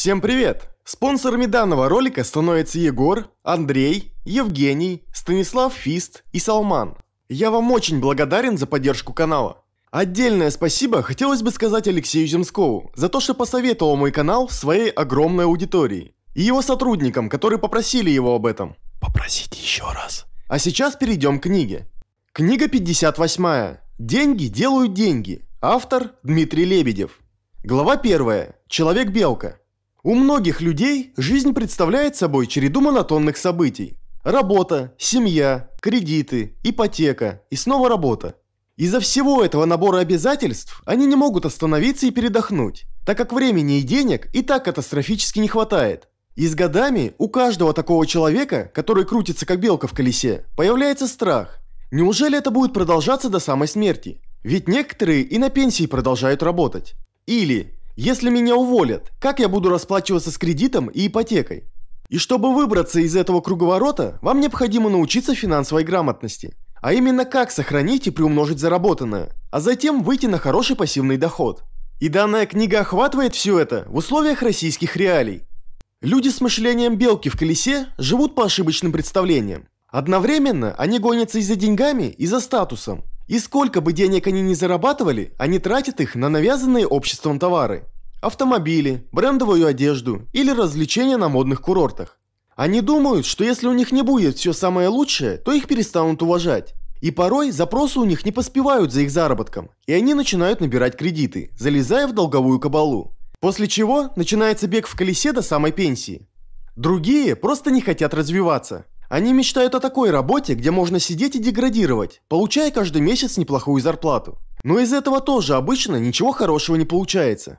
Всем привет! Спонсорами данного ролика становятся Егор, Андрей, Евгений, Станислав Фист и Салман. Я вам очень благодарен за поддержку канала. Отдельное спасибо хотелось бы сказать Алексею Земскову за то, что посоветовал мой канал своей огромной аудитории и его сотрудникам, которые попросили его об этом. Попросите еще раз. А сейчас перейдем к книге. Книга 58. Деньги делают деньги. Автор Дмитрий Лебедев. Глава 1. Человек-белка. У многих людей жизнь представляет собой череду монотонных событий. Работа, семья, кредиты, ипотека и снова работа. Из-за всего этого набора обязательств они не могут остановиться и передохнуть, так как времени и денег и так катастрофически не хватает. И с годами у каждого такого человека, который крутится как белка в колесе, появляется страх. Неужели это будет продолжаться до самой смерти? Ведь некоторые и на пенсии продолжают работать. Или, если меня уволят, как я буду расплачиваться с кредитом и ипотекой? И чтобы выбраться из этого круговорота, вам необходимо научиться финансовой грамотности. А именно, как сохранить и приумножить заработанное, а затем выйти на хороший пассивный доход. И данная книга охватывает все это в условиях российских реалий. Люди с мышлением белки в колесе живут по ошибочным представлениям. Одновременно они гонятся и за деньгами, и за статусом. И сколько бы денег они ни зарабатывали, они тратят их на навязанные обществом товары. Автомобили, брендовую одежду или развлечения на модных курортах. Они думают, что если у них не будет все самое лучшее, то их перестанут уважать. И порой запросы у них не поспевают за их заработком, и они начинают набирать кредиты, залезая в долговую кабалу. После чего начинается бег в колесе до самой пенсии. Другие просто не хотят развиваться. Они мечтают о такой работе, где можно сидеть и деградировать, получая каждый месяц неплохую зарплату. Но из этого тоже обычно ничего хорошего не получается.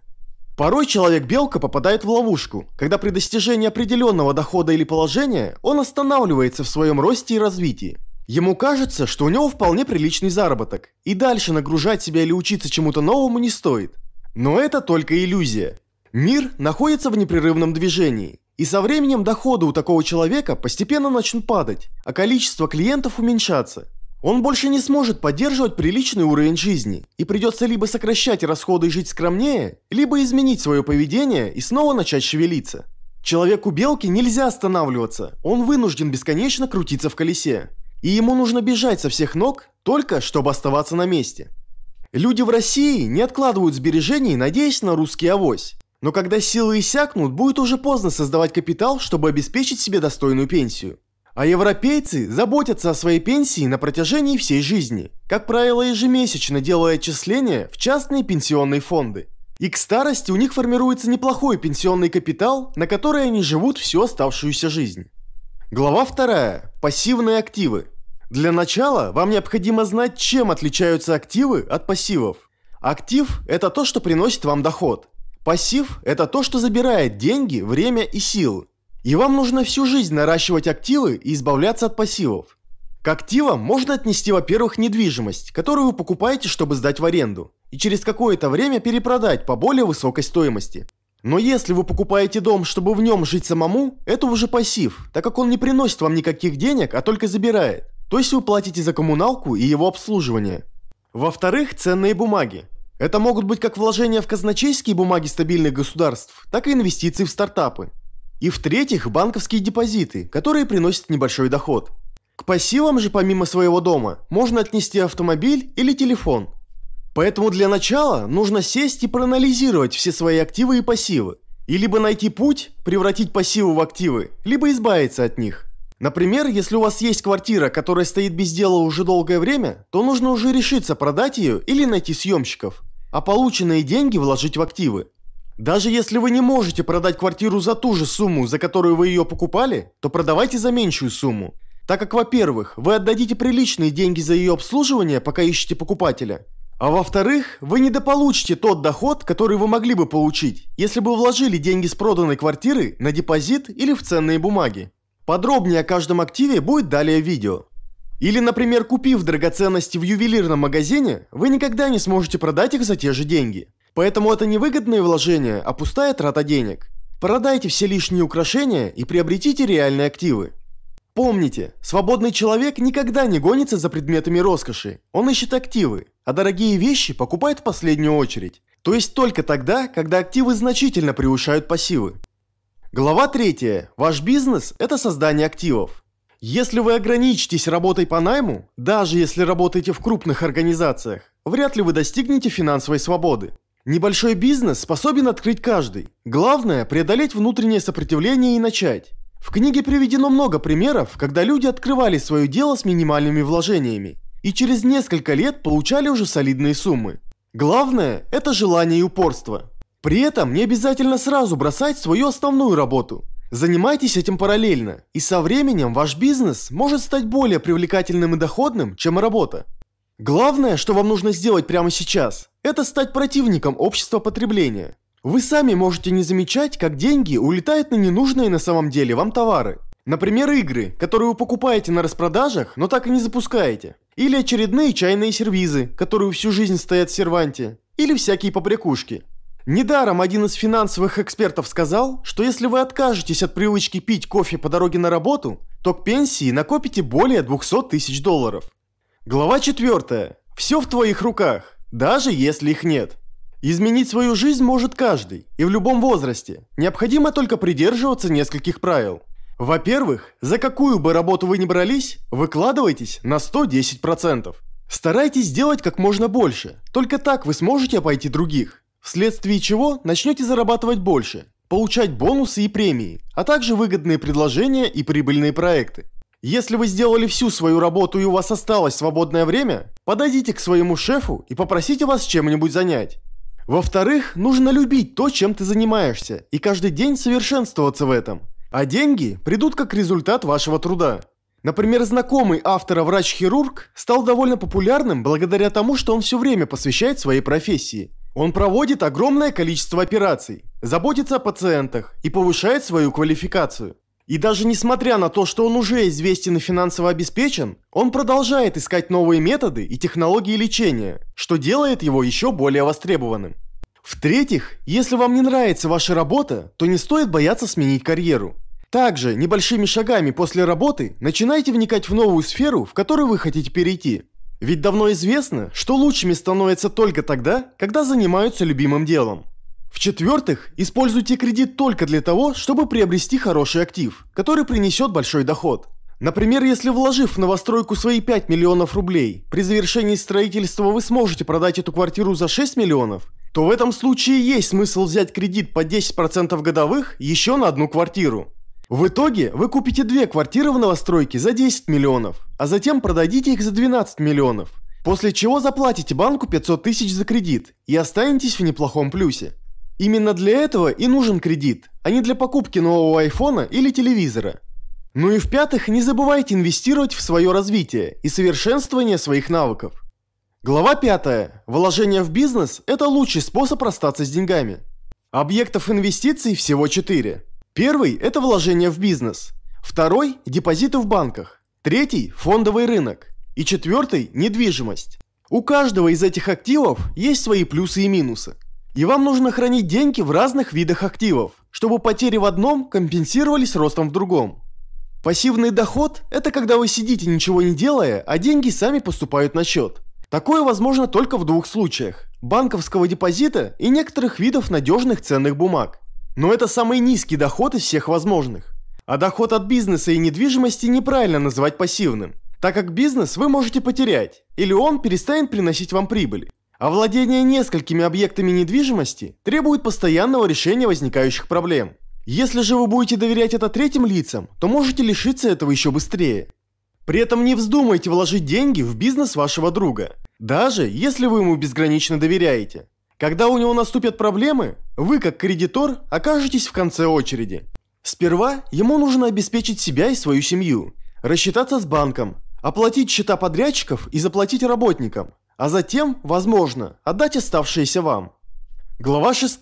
Порой человек-белка попадает в ловушку, когда при достижении определенного дохода или положения он останавливается в своем росте и развитии. Ему кажется, что у него вполне приличный заработок, и дальше нагружать себя или учиться чему-то новому не стоит. Но это только иллюзия. Мир находится в непрерывном движении. И со временем доходы у такого человека постепенно начнут падать, а количество клиентов уменьшаться. Он больше не сможет поддерживать приличный уровень жизни, и придется либо сокращать расходы и жить скромнее, либо изменить свое поведение и снова начать шевелиться. Человеку-белке нельзя останавливаться, он вынужден бесконечно крутиться в колесе. И ему нужно бежать со всех ног, только чтобы оставаться на месте. Люди в России не откладывают сбережений, надеясь на русский авось. Но когда силы иссякнут, будет уже поздно создавать капитал, чтобы обеспечить себе достойную пенсию. А европейцы заботятся о своей пенсии на протяжении всей жизни, как правило, ежемесячно делая отчисления в частные пенсионные фонды. И к старости у них формируется неплохой пенсионный капитал, на который они живут всю оставшуюся жизнь. Глава 2. Пассивные активы. Для начала вам необходимо знать, чем отличаются активы от пассивов. Актив – это то, что приносит вам доход. Пассив – это то, что забирает деньги, время и силы. И вам нужно всю жизнь наращивать активы и избавляться от пассивов. К активам можно отнести, во-первых, недвижимость, которую вы покупаете, чтобы сдать в аренду, и через какое-то время перепродать по более высокой стоимости. Но если вы покупаете дом, чтобы в нем жить самому, это уже пассив, так как он не приносит вам никаких денег, а только забирает. То есть вы платите за коммуналку и его обслуживание. Во-вторых, ценные бумаги. Это могут быть как вложения в казначейские бумаги стабильных государств, так и инвестиции в стартапы. И в-третьих, банковские депозиты, которые приносят небольшой доход. К пассивам же помимо своего дома можно отнести автомобиль или телефон. Поэтому для начала нужно сесть и проанализировать все свои активы и пассивы. И либо найти путь, превратить пассивы в активы, либо избавиться от них. Например, если у вас есть квартира, которая стоит без дела уже долгое время, то нужно уже решиться продать ее или найти съемщиков, а полученные деньги вложить в активы. Даже если вы не можете продать квартиру за ту же сумму, за которую вы ее покупали, то продавайте за меньшую сумму, так как, во-первых, вы отдадите приличные деньги за ее обслуживание, пока ищете покупателя, а во-вторых, вы недополучите тот доход, который вы могли бы получить, если бы вложили деньги с проданной квартиры на депозит или в ценные бумаги. Подробнее о каждом активе будет далее видео. Или, например, купив драгоценности в ювелирном магазине, вы никогда не сможете продать их за те же деньги. Поэтому это не выгодное вложение, а пустая трата денег. Продайте все лишние украшения и приобретите реальные активы. Помните, свободный человек никогда не гонится за предметами роскоши. Он ищет активы, а дорогие вещи покупает в последнюю очередь. То есть только тогда, когда активы значительно превышают пассивы. Глава 3. Ваш бизнес – это создание активов. Если вы ограничитесь работой по найму, даже если работаете в крупных организациях, вряд ли вы достигнете финансовой свободы. Небольшой бизнес способен открыть каждый. Главное – преодолеть внутреннее сопротивление и начать. В книге приведено много примеров, когда люди открывали свое дело с минимальными вложениями и через несколько лет получали уже солидные суммы. Главное – это желание и упорство. При этом не обязательно сразу бросать свою основную работу. Занимайтесь этим параллельно, и со временем ваш бизнес может стать более привлекательным и доходным, чем работа. Главное, что вам нужно сделать прямо сейчас, это стать противником общества потребления. Вы сами можете не замечать, как деньги улетают на ненужные на самом деле вам товары. Например, игры, которые вы покупаете на распродажах, но так и не запускаете. Или очередные чайные сервизы, которые всю жизнь стоят в серванте. Или всякие побрякушки. Недаром один из финансовых экспертов сказал, что если вы откажетесь от привычки пить кофе по дороге на работу, то к пенсии накопите более 200 тысяч долларов. Глава 4. Все в твоих руках, даже если их нет. Изменить свою жизнь может каждый, и в любом возрасте. Необходимо только придерживаться нескольких правил. Во-первых, за какую бы работу вы ни брались, выкладывайтесь на 110%. Старайтесь делать как можно больше, только так вы сможете обойти других. Вследствие чего начнете зарабатывать больше, получать бонусы и премии, а также выгодные предложения и прибыльные проекты. Если вы сделали всю свою работу и у вас осталось свободное время, подойдите к своему шефу и попросите вас чем-нибудь занять. Во-вторых, нужно любить то, чем ты занимаешься, и каждый день совершенствоваться в этом. А деньги придут как результат вашего труда. Например, знакомый автора врач-хирург стал довольно популярным благодаря тому, что он все время посвящает своей профессии. Он проводит огромное количество операций, заботится о пациентах и повышает свою квалификацию. И даже несмотря на то, что он уже известен и финансово обеспечен, он продолжает искать новые методы и технологии лечения, что делает его еще более востребованным. В-третьих, если вам не нравится ваша работа, то не стоит бояться сменить карьеру. Также небольшими шагами после работы начинайте вникать в новую сферу, в которую вы хотите перейти. Ведь давно известно, что лучшими становятся только тогда, когда занимаются любимым делом. В-четвертых, используйте кредит только для того, чтобы приобрести хороший актив, который принесет большой доход. Например, если, вложив в новостройку свои 5 миллионов рублей, при завершении строительства вы сможете продать эту квартиру за 6 миллионов, то в этом случае есть смысл взять кредит по 10% годовых еще на одну квартиру. В итоге вы купите 2 квартиры в новостройке за 10 миллионов, а затем продадите их за 12 миллионов, после чего заплатите банку 500 тысяч за кредит и останетесь в неплохом плюсе. Именно для этого и нужен кредит, а не для покупки нового айфона или телевизора. Ну и в-пятых, не забывайте инвестировать в свое развитие и совершенствование своих навыков. Глава 5. Вложение в бизнес – это лучший способ расстаться с деньгами. Объектов инвестиций всего 4. Первый – это вложение в бизнес. Второй – депозиты в банках. Третий – фондовый рынок. И четвертый – недвижимость. У каждого из этих активов есть свои плюсы и минусы. И вам нужно хранить деньги в разных видах активов, чтобы потери в одном компенсировались ростом в другом. Пассивный доход – это когда вы сидите ничего не делая, а деньги сами поступают на счет. Такое возможно только в 2 случаях – банковского депозита и некоторых видов надежных ценных бумаг. Но это самый низкий доход из всех возможных. А доход от бизнеса и недвижимости неправильно называть пассивным, так как бизнес вы можете потерять, или он перестанет приносить вам прибыль. А владение несколькими объектами недвижимости требует постоянного решения возникающих проблем. Если же вы будете доверять это третьим лицам, то можете лишиться этого еще быстрее. При этом не вздумайте вложить деньги в бизнес вашего друга, даже если вы ему безгранично доверяете. Когда у него наступят проблемы, вы, как кредитор, окажетесь в конце очереди. Сперва ему нужно обеспечить себя и свою семью, рассчитаться с банком, оплатить счета подрядчиков и заплатить работникам, а затем, возможно, отдать оставшиеся вам. Глава 6.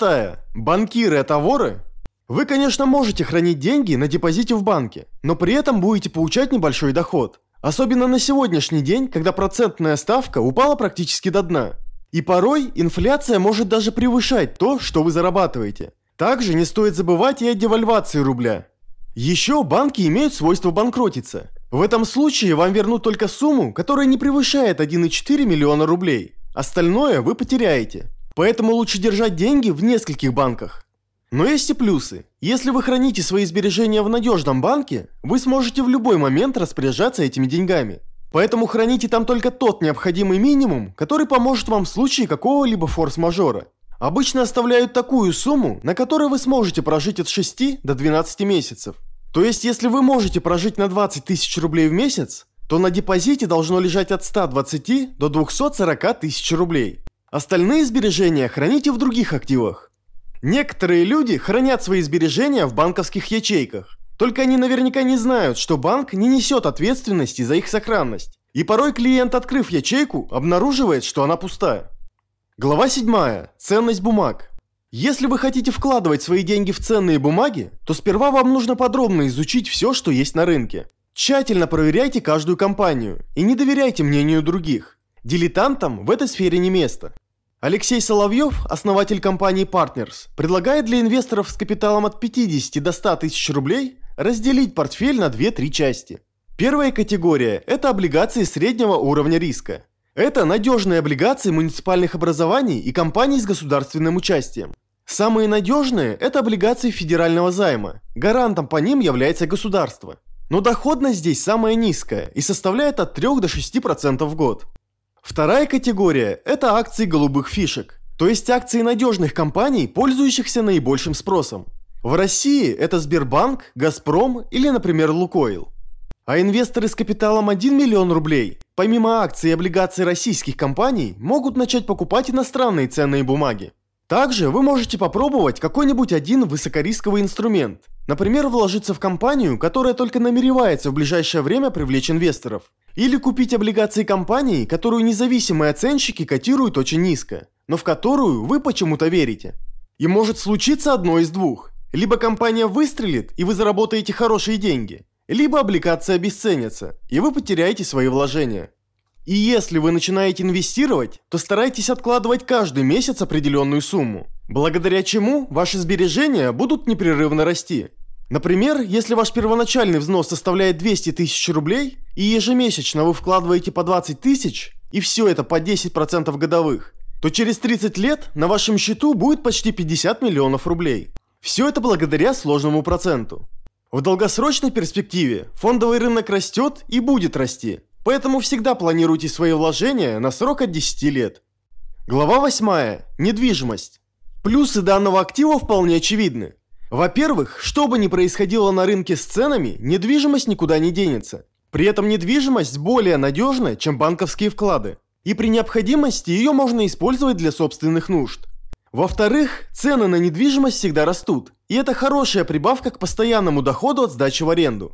Банкиры – это воры? Вы, конечно, можете хранить деньги на депозите в банке, но при этом будете получать небольшой доход. Особенно на сегодняшний день, когда процентная ставка упала практически до дна. И порой инфляция может даже превышать то, что вы зарабатываете. Также не стоит забывать и о девальвации рубля. Еще банки имеют свойство банкротиться. В этом случае вам вернут только сумму, которая не превышает 1,4 миллиона рублей. Остальное вы потеряете. Поэтому лучше держать деньги в нескольких банках. Но есть и плюсы. Если вы храните свои сбережения в надежном банке, вы сможете в любой момент распоряжаться этими деньгами. Поэтому храните там только тот необходимый минимум, который поможет вам в случае какого-либо форс-мажора. Обычно оставляют такую сумму, на которой вы сможете прожить от 6 до 12 месяцев. То есть, если вы можете прожить на 20 тысяч рублей в месяц, то на депозите должно лежать от 120 до 240 тысяч рублей. Остальные сбережения храните в других активах. Некоторые люди хранят свои сбережения в банковских ячейках. Только они наверняка не знают, что банк не несет ответственности за их сохранность. И порой клиент, открыв ячейку, обнаруживает, что она пустая. Глава 7. Ценность бумаг. Если вы хотите вкладывать свои деньги в ценные бумаги, то сперва вам нужно подробно изучить все, что есть на рынке. Тщательно проверяйте каждую компанию и не доверяйте мнению других. Дилетантам в этой сфере не место. Алексей Соловьев, основатель компании Partners, предлагает для инвесторов с капиталом от 50 до 100 тысяч рублей разделить портфель на 2-3 части. Первая категория – это облигации среднего уровня риска. Это надежные облигации муниципальных образований и компаний с государственным участием. Самые надежные – это облигации федерального займа. Гарантом по ним является государство. Но доходность здесь самая низкая и составляет от 3 до 6% в год. Вторая категория – это акции голубых фишек, то есть акции надежных компаний, пользующихся наибольшим спросом. В России это Сбербанк, Газпром или, например, Лукойл. А инвесторы с капиталом 1 миллион рублей, помимо акций и облигаций российских компаний, могут начать покупать иностранные ценные бумаги. Также вы можете попробовать какой-нибудь один высокорисковый инструмент. Например, вложиться в компанию, которая только намеревается в ближайшее время привлечь инвесторов. Или купить облигации компании, которую независимые оценщики котируют очень низко, но в которую вы почему-то верите. И может случиться одно из двух. Либо компания выстрелит, и вы заработаете хорошие деньги, либо облигация обесценится, и вы потеряете свои вложения. И если вы начинаете инвестировать, то старайтесь откладывать каждый месяц определенную сумму, благодаря чему ваши сбережения будут непрерывно расти. Например, если ваш первоначальный взнос составляет 200 тысяч рублей, и ежемесячно вы вкладываете по 20 тысяч, и все это по 10% годовых, то через 30 лет на вашем счету будет почти 50 миллионов рублей. Все это благодаря сложному проценту. В долгосрочной перспективе фондовый рынок растет и будет расти, поэтому всегда планируйте свои вложения на срок от 10 лет. Глава 8. Недвижимость. Плюсы данного актива вполне очевидны. Во-первых, что бы ни происходило на рынке с ценами, недвижимость никуда не денется. При этом недвижимость более надежна, чем банковские вклады, и при необходимости ее можно использовать для собственных нужд. Во-вторых, цены на недвижимость всегда растут, и это хорошая прибавка к постоянному доходу от сдачи в аренду.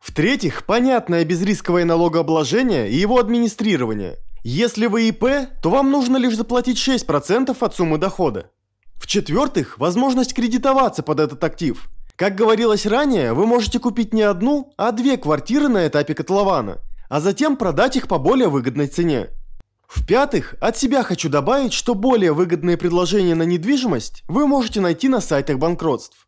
В-третьих, понятное безрисковое налогообложение и его администрирование. Если вы ИП, то вам нужно лишь заплатить 6% от суммы дохода. В-четвертых, возможность кредитоваться под этот актив. Как говорилось ранее, вы можете купить не одну, а 2 квартиры на этапе котлована, а затем продать их по более выгодной цене. В-пятых, от себя хочу добавить, что более выгодные предложения на недвижимость вы можете найти на сайтах банкротств.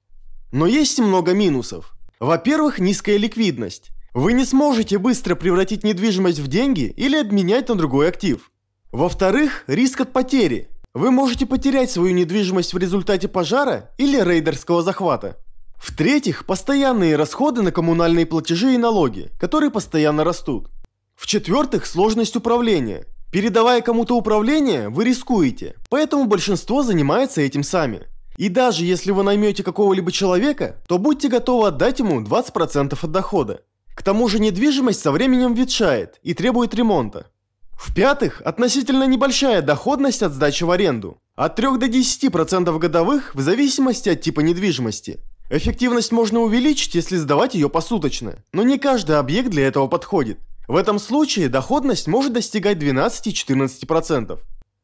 Но есть и много минусов. Во-первых, низкая ликвидность. Вы не сможете быстро превратить недвижимость в деньги или обменять на другой актив. Во-вторых, риск от потери. Вы можете потерять свою недвижимость в результате пожара или рейдерского захвата. В-третьих, постоянные расходы на коммунальные платежи и налоги, которые постоянно растут. В-четвертых, сложность управления. Передавая кому-то управление, вы рискуете, поэтому большинство занимается этим сами. И даже если вы наймете какого-либо человека, то будьте готовы отдать ему 20% от дохода. К тому же недвижимость со временем ветшает и требует ремонта. В-пятых, относительно небольшая доходность от сдачи в аренду. От 3 до 10% годовых в зависимости от типа недвижимости. Эффективность можно увеличить, если сдавать ее посуточно, но не каждый объект для этого подходит. В этом случае доходность может достигать 12-14%.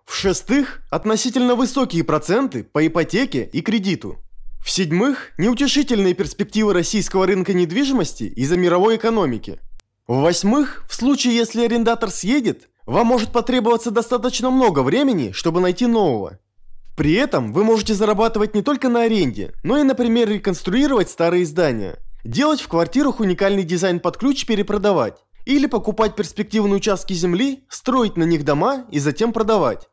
В-шестых, относительно высокие проценты по ипотеке и кредиту. В-седьмых, неутешительные перспективы российского рынка недвижимости из-за мировой экономики. В-восьмых, в случае, если арендатор съедет, вам может потребоваться достаточно много времени, чтобы найти нового. При этом вы можете зарабатывать не только на аренде, но и, например, реконструировать старые здания, делать в квартирах уникальный дизайн под ключ, перепродавать, или покупать перспективные участки земли, строить на них дома и затем продавать.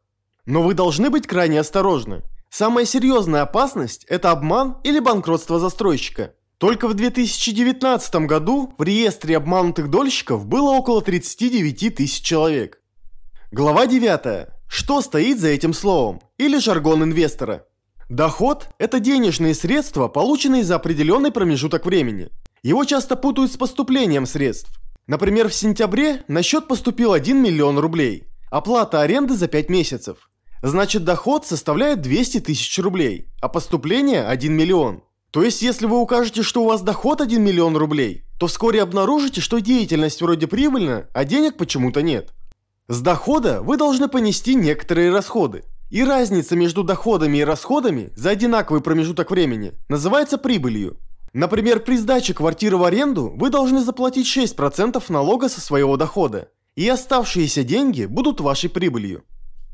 Но вы должны быть крайне осторожны. Самая серьезная опасность – это обман или банкротство застройщика. Только в 2019 году в реестре обманутых дольщиков было около 39 тысяч человек. Глава 9. Что стоит за этим словом? Или жаргон инвестора. Доход – это денежные средства, полученные за определенный промежуток времени. Его часто путают с поступлением средств. Например, в сентябре на счет поступил 1 миллион рублей, оплата аренды за 5 месяцев. Значит, доход составляет 200 тысяч рублей, а поступление – 1 миллион. То есть, если вы укажете, что у вас доход 1 миллион рублей, то вскоре обнаружите, что деятельность вроде прибыльна, а денег почему-то нет. С дохода вы должны понести некоторые расходы. И разница между доходами и расходами за одинаковый промежуток времени называется прибылью. Например, при сдаче квартиры в аренду вы должны заплатить 6% налога со своего дохода, и оставшиеся деньги будут вашей прибылью.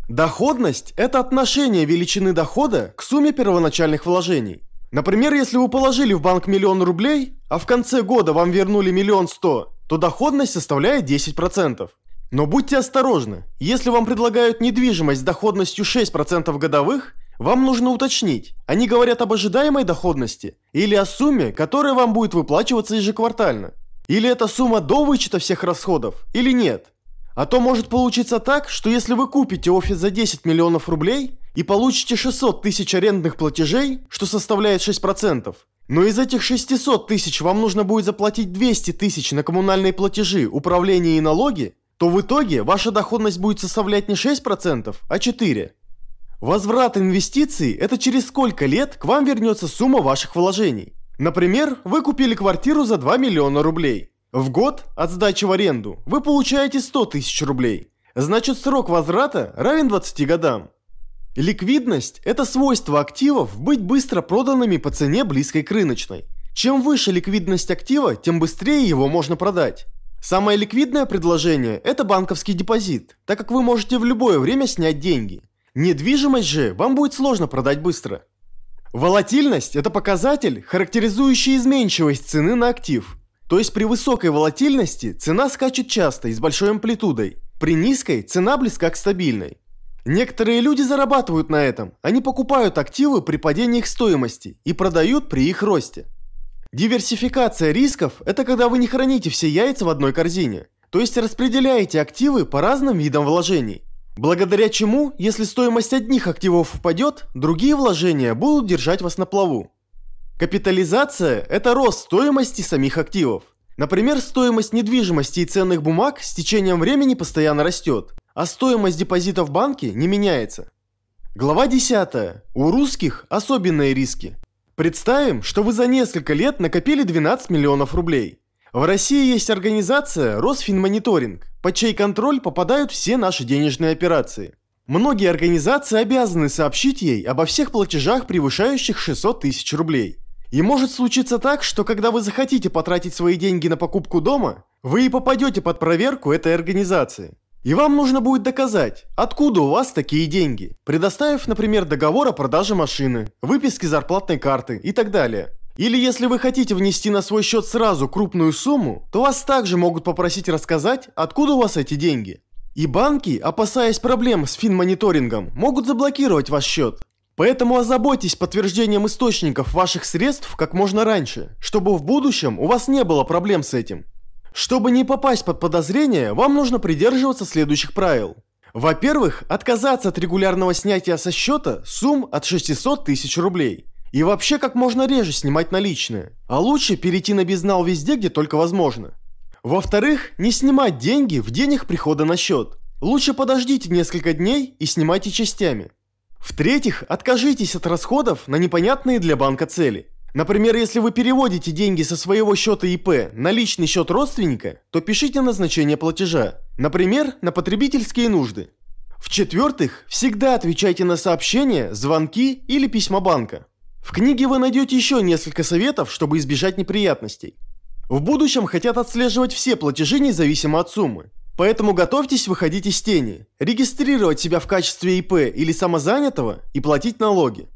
Доходность – это отношение величины дохода к сумме первоначальных вложений. Например, если вы положили в банк 1 000 000 рублей, а в конце года вам вернули 1 100 000, то доходность составляет 10%. Но будьте осторожны, если вам предлагают недвижимость с доходностью 6% годовых, вам нужно уточнить, они говорят об ожидаемой доходности или о сумме, которая вам будет выплачиваться ежеквартально. Или эта сумма до вычета всех расходов, или нет. А то может получиться так, что если вы купите офис за 10 миллионов рублей и получите 600 тысяч арендных платежей, что составляет 6%, но из этих 600 тысяч вам нужно будет заплатить 200 тысяч на коммунальные платежи, управление и налоги, то в итоге ваша доходность будет составлять не 6%, а 4%. Возврат инвестиций – это через сколько лет к вам вернется сумма ваших вложений. Например, вы купили квартиру за 2 миллиона рублей. В год от сдачи в аренду вы получаете 100 тысяч рублей. Значит, срок возврата равен 20 годам. Ликвидность – это свойство активов быть быстро проданными по цене, близкой к рыночной. Чем выше ликвидность актива, тем быстрее его можно продать. Самое ликвидное предложение – это банковский депозит, так как вы можете в любое время снять деньги. Недвижимость же вам будет сложно продать быстро. Волатильность – это показатель, характеризующий изменчивость цены на актив. То есть при высокой волатильности цена скачет часто и с большой амплитудой, при низкой цена близка к стабильной. Некоторые люди зарабатывают на этом, они покупают активы при падении их стоимости и продают при их росте. Диверсификация рисков – это когда вы не храните все яйца в одной корзине, то есть распределяете активы по разным видам вложений. Благодаря чему, если стоимость одних активов упадет, другие вложения будут держать вас на плаву. Капитализация – это рост стоимости самих активов. Например, стоимость недвижимости и ценных бумаг с течением времени постоянно растет, а стоимость депозита в банке не меняется. Глава 10. У русских особенные риски. Представим, что вы за несколько лет накопили 12 миллионов рублей. В России есть организация Росфинмониторинг, под чей контроль попадают все наши денежные операции. Многие организации обязаны сообщить ей обо всех платежах, превышающих 600 тысяч рублей. И может случиться так, что когда вы захотите потратить свои деньги на покупку дома, вы и попадете под проверку этой организации. И вам нужно будет доказать, откуда у вас такие деньги, предоставив, например, договор о продаже машины, выписки зарплатной карты и так далее. Или если вы хотите внести на свой счет сразу крупную сумму, то вас также могут попросить рассказать, откуда у вас эти деньги. И банки, опасаясь проблем с финмониторингом, могут заблокировать ваш счет. Поэтому озаботьтесь подтверждением источников ваших средств как можно раньше, чтобы в будущем у вас не было проблем с этим. Чтобы не попасть под подозрение, вам нужно придерживаться следующих правил. Во-первых, отказаться от регулярного снятия со счета сумм от 600 тысяч рублей. И вообще как можно реже снимать наличные, а лучше перейти на безнал везде, где только возможно. Во-вторых, не снимать деньги в день их прихода на счет. Лучше подождите несколько дней и снимайте частями. В-третьих, откажитесь от расходов на непонятные для банка цели. Например, если вы переводите деньги со своего счета ИП на личный счет родственника, то пишите назначение платежа, например, на потребительские нужды. В-четвертых, всегда отвечайте на сообщения, звонки или письма банка. В книге вы найдете еще несколько советов, чтобы избежать неприятностей. В будущем хотят отслеживать все платежи независимо от суммы. Поэтому готовьтесь выходить из тени, регистрировать себя в качестве ИП или самозанятого и платить налоги.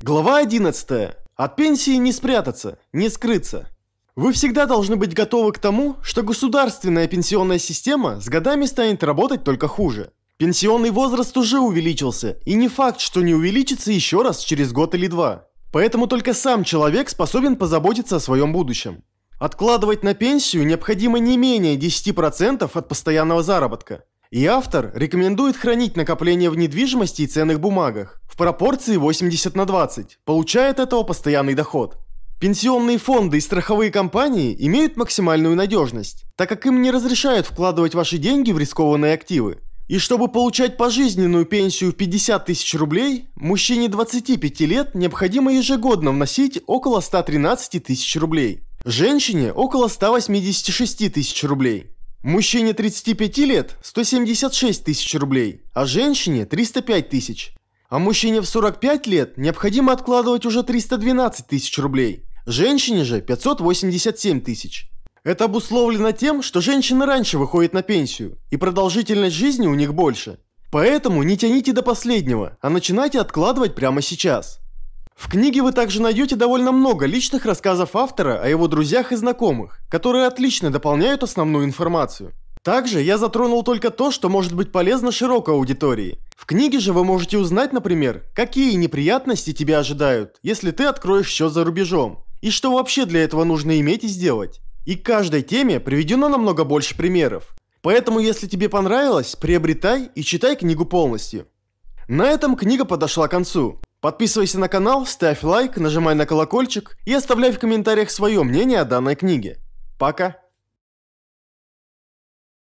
Глава 11. От пенсии не спрятаться, не скрыться. Вы всегда должны быть готовы к тому, что государственная пенсионная система с годами станет работать только хуже. Пенсионный возраст уже увеличился, и не факт, что не увеличится еще раз через год или два. Поэтому только сам человек способен позаботиться о своем будущем. Откладывать на пенсию необходимо не менее 10% от постоянного заработка. И автор рекомендует хранить накопления в недвижимости и ценных бумагах в пропорции 80/20, получая от этого постоянный доход. Пенсионные фонды и страховые компании имеют максимальную надежность, так как им не разрешают вкладывать ваши деньги в рискованные активы. И чтобы получать пожизненную пенсию в 50 тысяч рублей, мужчине 25 лет необходимо ежегодно вносить около 113 тысяч рублей, женщине около 186 тысяч рублей. Мужчине 35 лет – 176 тысяч рублей, а женщине – 305 тысяч. А мужчине в 45 лет необходимо откладывать уже 312 тысяч рублей, женщине же – 587 тысяч. Это обусловлено тем, что женщины раньше выходят на пенсию, и продолжительность жизни у них больше. Поэтому не тяните до последнего, а начинайте откладывать прямо сейчас. В книге вы также найдете довольно много личных рассказов автора о его друзьях и знакомых, которые отлично дополняют основную информацию. Также я затронул только то, что может быть полезно широкой аудитории. В книге же вы можете узнать, например, какие неприятности тебя ожидают, если ты откроешь счет за рубежом, и что вообще для этого нужно иметь и сделать. И к каждой теме приведено намного больше примеров. Поэтому, если тебе понравилось, приобретай и читай книгу полностью. На этом книга подошла к концу. Подписывайся на канал, ставь лайк, нажимай на колокольчик и оставляй в комментариях свое мнение о данной книге. Пока!